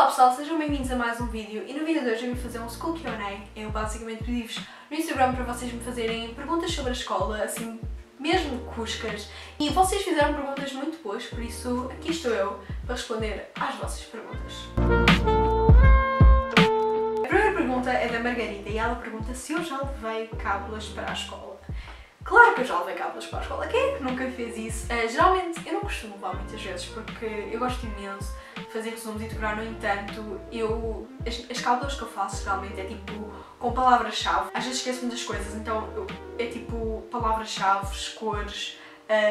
Olá pessoal, sejam bem-vindos a mais um vídeo e no vídeo de hoje eu vim fazer um School Q&A. Eu basicamente pedi-vos no Instagram para vocês me fazerem perguntas sobre a escola, assim, mesmo cuscas, e vocês fizeram perguntas muito boas, por isso aqui estou eu para responder às vossas perguntas. É da Margarida e ela pergunta se eu já levei cábulas para a escola. Claro que eu já levei cábulas para a escola, quem é que nunca fez isso? Geralmente eu não costumo levar muitas vezes porque eu gosto imenso de fazer resumos e decorar, no entanto, as cábulas que eu faço geralmente é tipo com palavras-chave, às vezes esqueço-me das coisas, então é tipo palavras-chave, cores,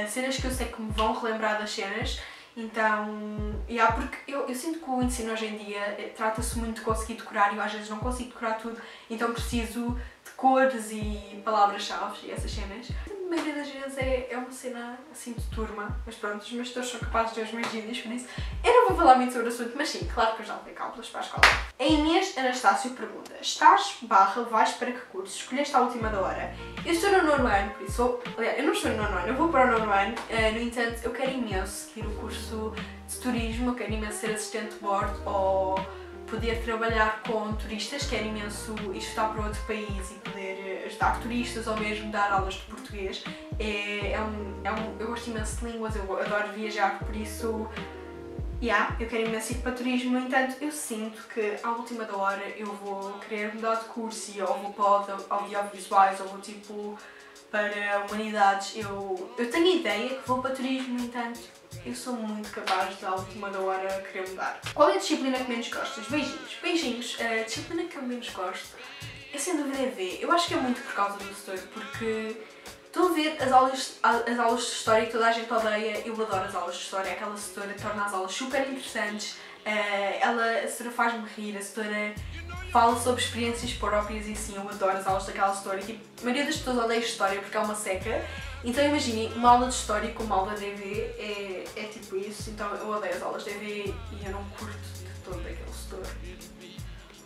cenas que eu sei que me vão relembrar das cenas. Então, porque eu sinto que o ensino hoje em dia trata-se muito de conseguir decorar e eu às vezes não consigo decorar tudo, então preciso de cores e palavras-chave e essas cenas. A maioria das vezes é uma cena assim de turma, mas pronto, os meus tutores são capazes de ver os meus vídeos, por isso eu não vou falar muito sobre o assunto, mas sim, claro que eu já levei cábulas para a escola. A Inês Anastácio pergunta: Estás/vais para que curso? Escolheste à última da hora. Eu estou no 9º ano, por isso, aliás, eu não estou no 9º ano, eu vou para o 9º ano, no entanto, eu quero imenso seguir o curso de turismo, eu quero imenso ser assistente de bordo ou poder trabalhar com turistas, quero imenso estudar para outro país e poder ajudar turistas ou mesmo dar aulas de português. Eu gosto imenso de línguas, eu adoro viajar, por isso eu quero imenso ir para turismo. No entanto, eu sinto que à última da hora eu vou querer mudar de curso e ou vou para audiovisuais ou vou tipo para humanidades. Eu tenho a ideia que vou para turismo, no entanto, eu sou muito capaz de à última da hora querer mudar. Qual é a disciplina que menos gostas? Beijinhos. Beijinhos. A disciplina que eu menos gosto é sem dúvida V. Eu acho que é muito por causa do setor, porque estou a ver as aulas de história que toda a gente odeia. Eu adoro as aulas de história, aquela setora torna as aulas super interessantes, a setora faz-me rir, a setora fala sobre experiências próprias e sim, eu adoro as aulas daquela setora. Tipo, a maioria das pessoas odeia história porque é uma seca, então imaginem, uma aula de história com uma aula de EV é tipo isso, então eu odeio as aulas de EV e eu não curto de todo aquele setor.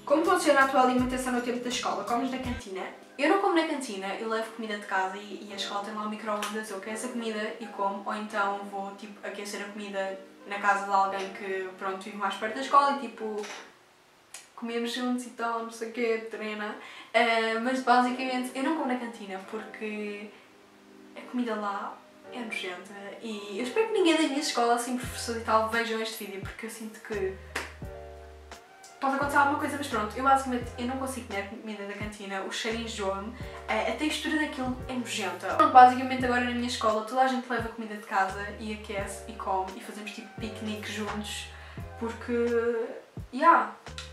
Como funciona a tua alimentação no tempo da escola? Comes na cantina? Eu não como na cantina, eu levo comida de casa e a escola tem lá o micro-ondas, eu aqueço a comida e como, ou então vou tipo aquecer a comida na casa de alguém que pronto vive mais perto da escola e tipo comemos juntos e tal, não sei o quê, treina. Mas basicamente eu não como na cantina porque a comida lá é nojenta e eu espero que ninguém da minha escola, assim professor e tal, vejam este vídeo porque eu sinto que pode acontecer alguma coisa, mas pronto, eu basicamente não consigo comer comida da cantina, o cheiro enjoa-me, a textura daquilo é nojenta. Pronto, basicamente agora na minha escola toda a gente leva comida de casa e aquece e come e fazemos tipo piquenique juntos porque,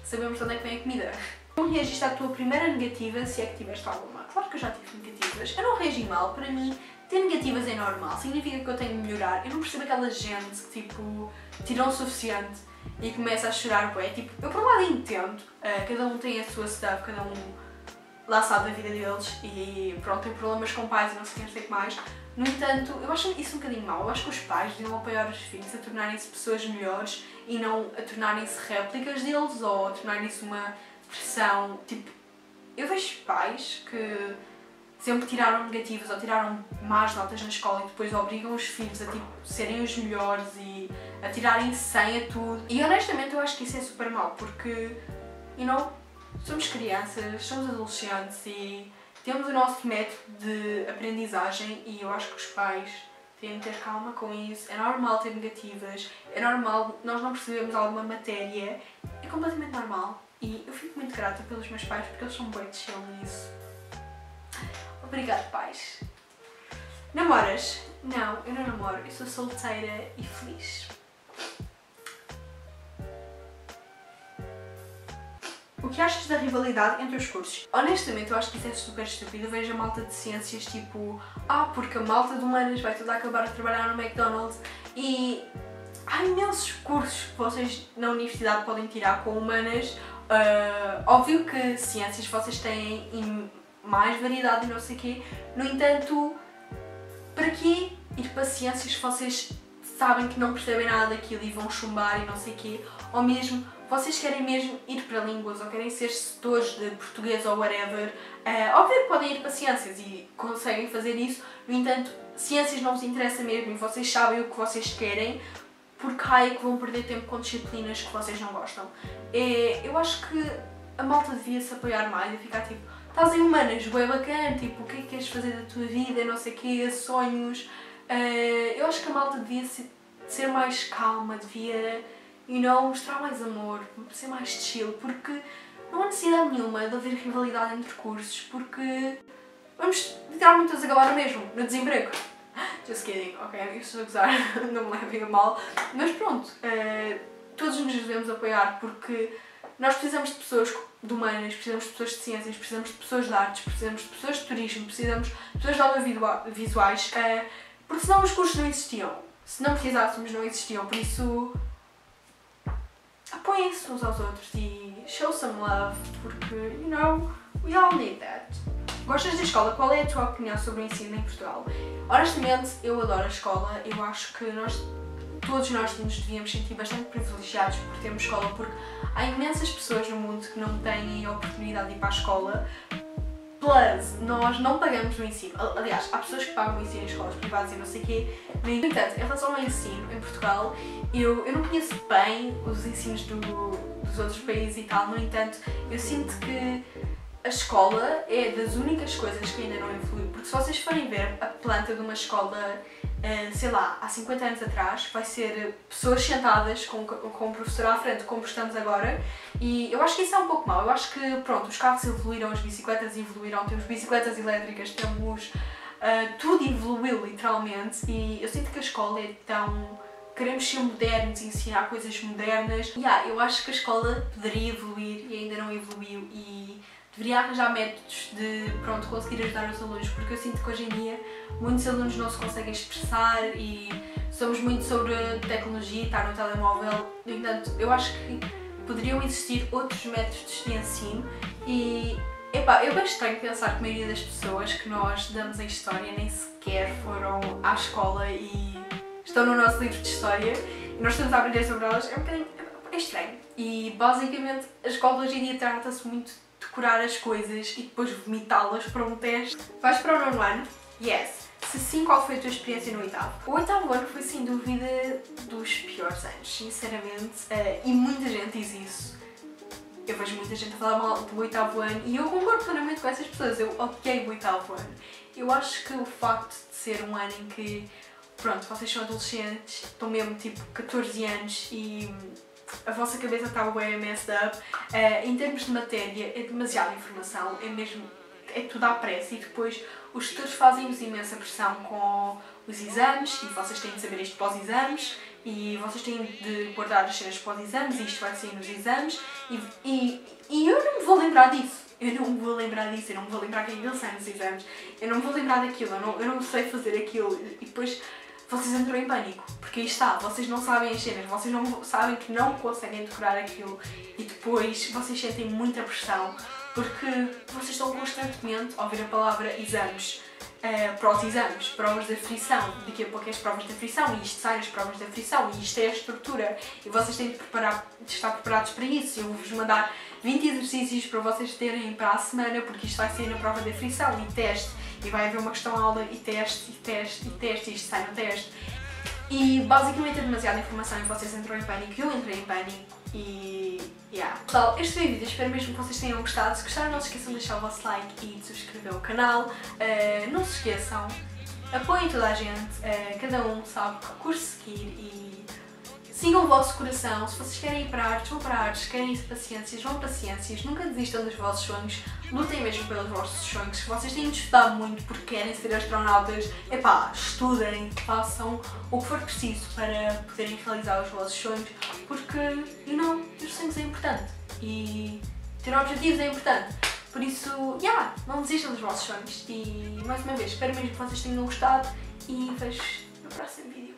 sabemos de onde é que vem a comida. Como reagiste à tua primeira negativa, se é que tiveste alguma? Claro que eu já tive negativas, eu não reagi mal, para mim ter negativas é normal, significa que eu tenho de melhorar. Eu não percebo aquela gente que tipo tirou o suficiente e começa a chorar, bué. Tipo, eu por um lado entendo, cada um tem a sua setup, cada um lá sabe da vida deles e pronto, tem problemas com pais e não sei o que mais. No entanto, eu acho isso um bocadinho mau, eu acho que os pais deviam apoiar os filhos a tornarem-se pessoas melhores e não a tornarem-se réplicas deles ou a tornarem-se uma pressão. Tipo, eu vejo pais que sempre tiraram negativas ou tiraram más notas na escola e depois obrigam os filhos a tipo serem os melhores e a tirarem 100 a tudo. E honestamente eu acho que isso é super mau porque, somos crianças, somos adolescentes e temos o nosso método de aprendizagem e eu acho que os pais têm de ter calma com isso. É normal ter negativas, é normal nós não percebemos alguma matéria, é completamente normal e eu fico muito grata pelos meus pais porque eles são bem de chill nisso. Obrigado, pais. Namoras? Não, eu não namoro. Eu sou solteira e feliz. O que achas da rivalidade entre os cursos? Honestamente, eu acho que isso é super estúpido. Eu vejo a malta de ciências tipo porque a malta de humanas vai toda acabar a trabalhar no McDonald's e há imensos cursos que vocês na universidade podem tirar com humanas. Óbvio que ciências vocês têm mais variedade e não sei o quê, no entanto, para quê ir para ciências se vocês sabem que não percebem nada daquilo e vão chumbar e não sei o quê, ou mesmo, vocês querem mesmo ir para línguas ou querem ser setores de português ou whatever, óbvio que podem ir para ciências e conseguem fazer isso, no entanto, ciências não vos interessa mesmo e vocês sabem o que vocês querem, porque ai que vão perder tempo com disciplinas que vocês não gostam. É, eu acho que a malta devia se apoiar mais e ficar tipo, estás em humanas, bué bacana, tipo, o que é que queres fazer da tua vida, não sei o quê, sonhos. Eu acho que a malta devia ser mais calma, devia, you know, mostrar mais amor, ser mais chill, porque não há necessidade nenhuma de haver rivalidade entre cursos, porque vamos literalmente todos acabar mesmo, no desemprego. Just kidding, ok? Eu estou a gozar, não me levem a mal. Mas pronto, todos nos devemos apoiar, porque nós precisamos de pessoas de humanas, precisamos de pessoas de ciências, precisamos de pessoas de artes, precisamos de pessoas de turismo, precisamos de pessoas de audiovisuais, porque senão os cursos não existiam. Se não precisássemos, não existiam. Por isso, apoiem-se uns aos outros e show some love, porque, you know, we all need that. Gostas da escola? Qual é a tua opinião sobre o ensino em Portugal? Honestamente, eu adoro a escola. Eu acho que todos nós nos devíamos sentir bastante privilegiados por termos escola, porque há imensas pessoas no mundo que não têm a oportunidade de ir para a escola. Plus, nós não pagamos o ensino. Aliás, há pessoas que pagam o ensino em escolas privadas e não sei o quê. No entanto, em relação ao ensino em Portugal, eu não conheço bem os ensinos dos outros países e tal. No entanto, eu sinto que a escola é das únicas coisas que ainda não evolui, porque se vocês forem ver a planta de uma escola, sei lá, há 50 anos atrás, vai ser pessoas sentadas com um professor à frente, como estamos agora, e eu acho que isso é um pouco mau. Eu acho que, pronto, os carros evoluíram, as bicicletas evoluíram, temos bicicletas elétricas, temos... tudo evoluiu, literalmente, e eu sinto que a escola é tão... Queremos ser modernos e ensinar coisas modernas. Eu acho que a escola poderia evoluir e ainda não evoluiu, e deveria arranjar métodos de, pronto, conseguir ajudar os alunos, porque eu sinto que hoje em dia muitos alunos não se conseguem expressar e somos muito sobre tecnologia, estar no telemóvel. No entanto, eu acho que poderiam existir outros métodos de ensino e, epá, eu bem estranho pensar que a maioria das pessoas que nós damos em História nem sequer foram à escola e estão no nosso livro de História e nós estamos a aprender sobre elas. É um bocadinho estranho. E, basicamente, a escola hoje em dia trata-se muito decorar as coisas e depois vomitá-las para um teste. Vais para o 9º ano? Yes. Se sim, qual foi a tua experiência no 8º? O 8º ano foi sem dúvida dos piores anos, sinceramente, e muita gente diz isso. Eu vejo muita gente a falar mal do 8º ano e eu concordo plenamente com essas pessoas. Eu odiei o 8º ano. Eu acho que o facto de ser um ano em que, pronto, vocês são adolescentes, estão mesmo tipo 14 anos e a vossa cabeça está bem messed up. Em termos de matéria, é demasiada informação, é mesmo, é tudo à pressa, e depois os tutores fazem-vos imensa pressão com os exames, e vocês têm de saber isto pós-exames, e vocês têm de guardar as cenas pós-exames, e isto vai sair nos exames, e eu não me vou lembrar disso. Eu não me vou lembrar disso, eu não me vou lembrar que ainda sai nos exames, eu não me vou lembrar daquilo, eu não sei fazer aquilo, e depois vocês entram em pânico, porque aí está, vocês não sabem as cenas, vocês não sabem que não conseguem decorar aquilo e depois vocês sentem muita pressão porque vocês estão constantemente a ouvir a palavra exames, pró-exames, provas de aflição, daqui a pouco é as provas de aflição e isto sai nas provas de aflição e isto é a estrutura e vocês têm de estar preparados para isso. Eu vou-vos mandar 20 exercícios para vocês terem para a semana porque isto vai sair na prova de aflição e teste. E vai haver uma questão-aula e teste, e teste, e teste, e isto sai no teste. E basicamente é demasiada informação e vocês entram em pânico, eu entrei em pânico e... Pessoal, este foi o vídeo, espero mesmo que vocês tenham gostado. Se gostaram, não se esqueçam de deixar o vosso like e de subscrever o canal. Não se esqueçam, apoiem toda a gente, cada um sabe que curso seguir e sigam o vosso coração. Se vocês querem ir para artes, vão para artes, querem ir para ciências, vão para ciências, nunca desistam dos vossos sonhos, lutem mesmo pelos vossos sonhos. Se vocês têm de estudar muito porque querem ser astronautas, epá, estudem, façam o que for preciso para poderem realizar os vossos sonhos, porque, you know, os sonhos é importante e ter objetivos é importante. Por isso, não desistam dos vossos sonhos e, mais uma vez, espero mesmo que vocês tenham gostado e vejo no próximo vídeo.